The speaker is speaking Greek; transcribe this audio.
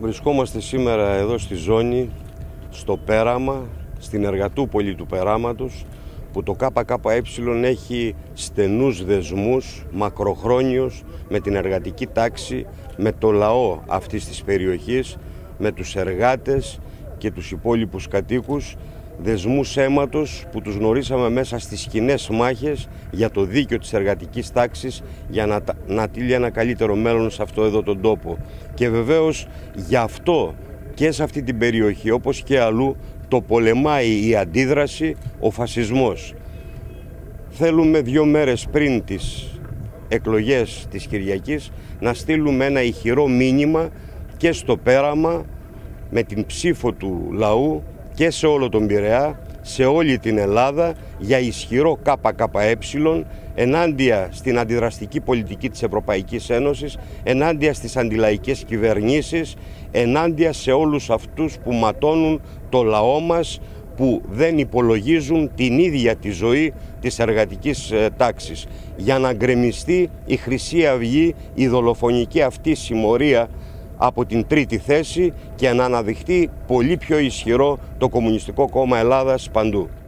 Βρισκόμαστε σήμερα εδώ στη ζώνη, στο Πέραμα, στην Εργατούπολη του Περάματος, που το ΚΚΕ έχει στενούς δεσμούς, μακροχρόνιους, με την εργατική τάξη, με το λαό αυτής της περιοχής, με τους εργάτες και τους υπόλοιπους κατοίκους, δεσμούς αίματος που τους γνωρίσαμε μέσα στις κοινές μάχες για το δίκαιο της εργατικής τάξης, για να τύλει ένα καλύτερο μέλλον σε αυτό εδώ τον τόπο. Και βεβαίως γι' αυτό και σε αυτή την περιοχή, όπως και αλλού, το πολεμάει η αντίδραση, ο φασισμός. Θέλουμε 2 μέρες πριν τις εκλογές της Κυριακής να στείλουμε ένα ηχηρό μήνυμα και στο Πέραμα, με την ψήφο του λαού, και σε όλο τον Πειραιά, σε όλη την Ελλάδα, για ισχυρό ΚΚΕ ενάντια στην αντιδραστική πολιτική της Ευρωπαϊκής Ένωσης, ενάντια στις αντιλαϊκές κυβερνήσεις, ενάντια σε όλους αυτούς που ματώνουν το λαό μας, που δεν υπολογίζουν την ίδια τη ζωή της εργατικής τάξης. Για να γκρεμιστεί η Χρυσή Αυγή, η δολοφονική αυτή συμμορία από την 3η θέση και να αναδειχτεί πολύ πιο ισχυρό το Κομμουνιστικό Κόμμα Ελλάδας παντού.